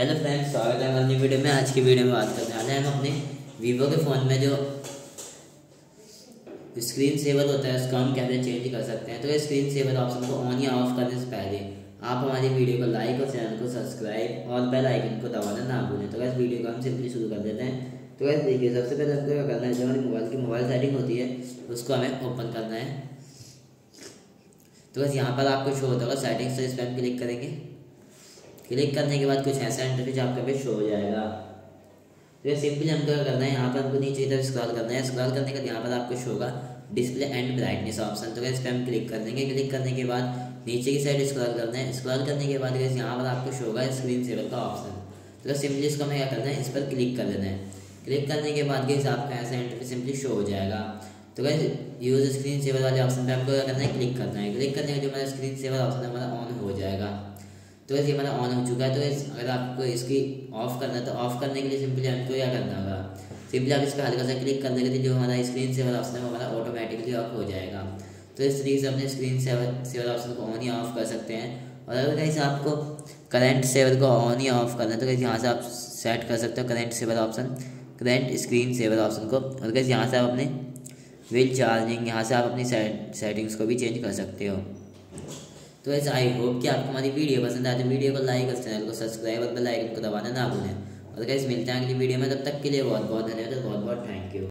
Hello friends, स्वागत है अपनी वीडियो में। आज की वीडियो में बात करने वाले हैं हम अपने वीवो के फ़ोन में जो स्क्रीन सेवर होता है उसका हम कैसे चेंज कर सकते हैं। तो ये स्क्रीन सेवर ऑप्शन को ऑन या ऑफ करने से पहले आप हमारी वीडियो को लाइक और चैनल को सब्सक्राइब और बेल आइकन को दबाना ना भूलें। तो इस वीडियो को हम सिंपली शुरू कर देते हैं। तो वैसे देखिए, सबसे पहले हमको क्या करना है, जो हमारी मोबाइल सेटिंग होती है उसको हमें ओपन करना है। तो बस यहाँ पर आपको शो होता होगा सेटिंग्स, तो इस पर हम क्लिक करेंगे। क्लिक करने के बाद कुछ ऐसा इंटरफेस आपके पे शो हो जाएगा। तो ये सिंपली हमको क्या करना है, यहाँ पर हमको नीचे इधर स्क्रॉल करना है। स्क्रॉल करने के बाद यहाँ पर आपको शो होगा डिस्प्ले एंड ब्राइटनेस ऑप्शन। तो इस पर हम क्लिक कर देंगे। क्लिक करने के बाद नीचे की साइड स्क्रॉल करना है। स्क्रॉल करने के बाद यहाँ पर आपको शो होगा स्क्रीन सेवर का ऑप्शन। तो सिंपली इसको हमें क्या करना है, इस पर क्लिक कर देना है। क्लिक करने के बाद आपका ऐसा इंटरफेस सिंपली शो हो जाएगा। तो यूज स्क्रीन सेवर वाले ऑप्शन पर आपको क्या करना है, क्लिक करना है। क्लिक करने के जो हमारा स्क्रीन सेवर ऑप्शन हमारा ऑन हो जाएगा। तो वैसे हमारा ऑन हो चुका है। तो अगर आपको इसकी ऑफ़ करना है तो ऑफ़ करने के लिए सिंपली हमको क्या करना होगा, सिंपली आप इस पर हल्का सा क्लिक करने के लिए जो हमारा स्क्रीन सेवर ऑप्शन है वो हमारा ऑटोमेटिकली ऑफ हो जाएगा। तो इस तरीके से अपने स्क्रीन सेवर ऑप्शन को ऑन या ऑफ कर सकते हैं। और अगर कहीं से आपको करेंट सेवर को ऑन या ऑफ करना है तो कहीं यहाँ से आप सेट कर सकते हो current saver option, current screen saver option को। और कहीं यहाँ से आप अपने व्हील चार्जिंग, यहाँ से आप अपनी सेटिंग्स को भी चेंज कर सकते हो। तो ऐसे आई होप कि आपको हमारी वीडियो पसंद आए। तो वीडियो को लाइक और चैनल को सब्सक्राइब और बेल आइकन को दबाना ना भूलें। और गाइस मिलते हैं अगली वीडियो में, तब तक के लिए बहुत बहुत धन्यवाद, बहुत बहुत थैंक यू।